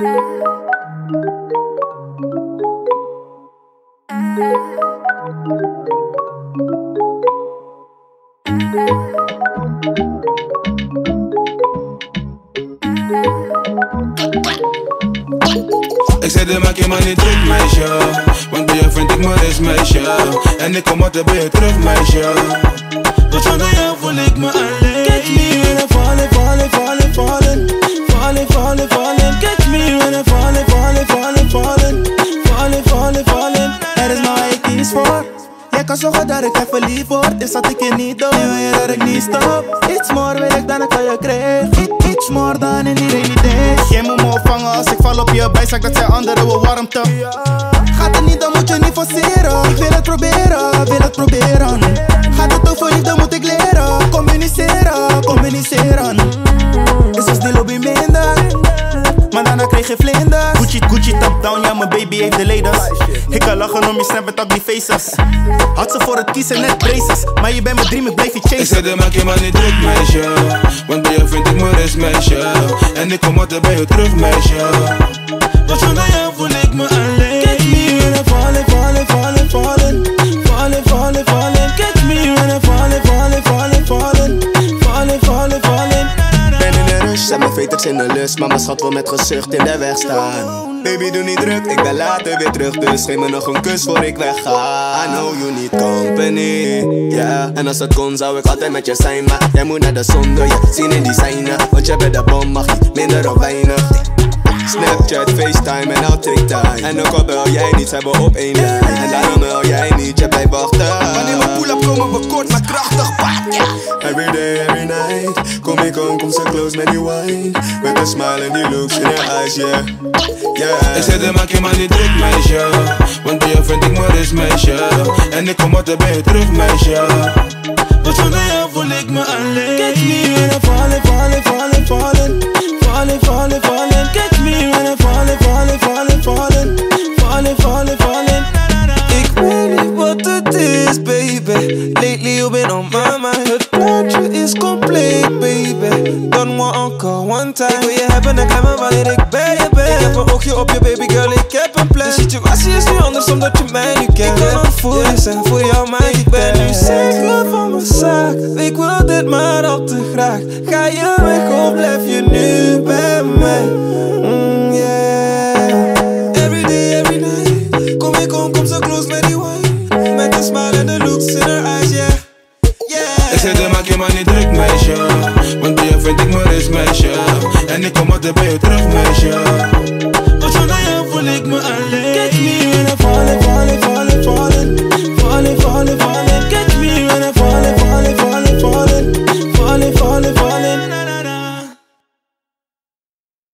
Ik zei de maak je maar niet druk, meisje, want bij je vriend ik maar eens, meisje. En ik kom altijd bij je terug, meisje. Tot zonder jou voel ik me alleen. Catch me when I fallin', fallin', fallin', fallin', fallin', fallin', fallin'. Catch me when I fallin', fallin', fallin', fallin', fallin', fallin', fallin'. Er is maar waar je kiest voor. Jij kan zorgen dat ik even lief word, is dat ik je niet doe. Nu wil je dat ik niet stop, iets meer wil ik dan ik van je kreeg. Iets meer dan in die realiteit. Jij moet me opvangen als ik val op je bijzak, dat zijn anderen we warmte. Gaat het niet, dan moet je niet forceren. Ik wil het proberen, wil het proberen. Gaat het over liefde, moet ik leren. Communiceren, communiceren. Is ons die lobby minder, maar daarna kreeg je vlinders. Gucci, Gucci, top down, ja mijn baby heeft de leders. Ik kan lachen om je Snapchat, ook die faces. Had ze voor het kiezen net braces, maar je bent mijn dream, ik blijf je chasen. Ik zei, dan maak je maar niet druk, meisje, want bij je vind ik me rest, meisje. En ik kom altijd bij je terug, meisje. Tot zonder jou voel ik me alleen. Catch me when I fallin', fallin', fallin', fallin', fallin', fallin', fallin'. Catch me when I fallin', fallin', fallin', fallin', fallin', fallin', fallin'. Ben in de rush, zijn mijn veters in de lust, maar mijn schat wil met gezucht in de weg staan. Baby, doe niet druk, ik ben later weer terug, dus geef me nog een kus voor ik wegga. I know you need company, yeah. En als het kon zou ik altijd met je zijn, maar jij moet naar de zon door je zien in die zijne. Want jij bent de bom, mag niet minder of weinig. Snapchat, FaceTime en al TikTok. En ook al bel jij niet, zijn we op één lijn. En daarom bel jij niet, jij blijft wachten. Wanneer we pull-up komen we kort, maar krachtig, paard, yeah. Every day, every night, kom ik om, kom zo close met die wine. Met een smile en die looks in your eyes, yeah, yeah. Ik zei, dan maak je maar niet druk, meisje, want bij jou vind ik me rust, meisje. En ik kom altijd bij je terug, meisje. Tot zonder jou voel ik me alleen. Catch me when I fallin', fallin', fallin', fallin', fallin', fallin', fallin'. Catch me when I fallin', fallin', fallin', fallin', fallin', fallin', fallin'. Ik weet niet wat het is, baby, lately you been on my mind. Het plaatje is compleet, baby, don't want encore one time. Ik wil je hebben, dan klemmen wanneer ik bij je ben. Ik heb een oogje op je, baby girl, ik heb een plan. De situatie is nu anders omdat je mij nu kent. Ik kan ontvoeren zijn voor jou, maar ik ben nu seks, love van mijn zaak. Ik wil dit maar al te graag. Ga je weg of blijf je nu bij mij? Yeah. Every day, every night, kom ik om, kom zo close met die wine. Met een smile en de looks in her eyes, yeah, yeah. Ik zei, dan maak je maar niet druk, meisje, want bij je vind ik me rust, meisje. En ik kom altijd bij je terug, meisje. Tot zonder jou voel ik me alleen. Catch me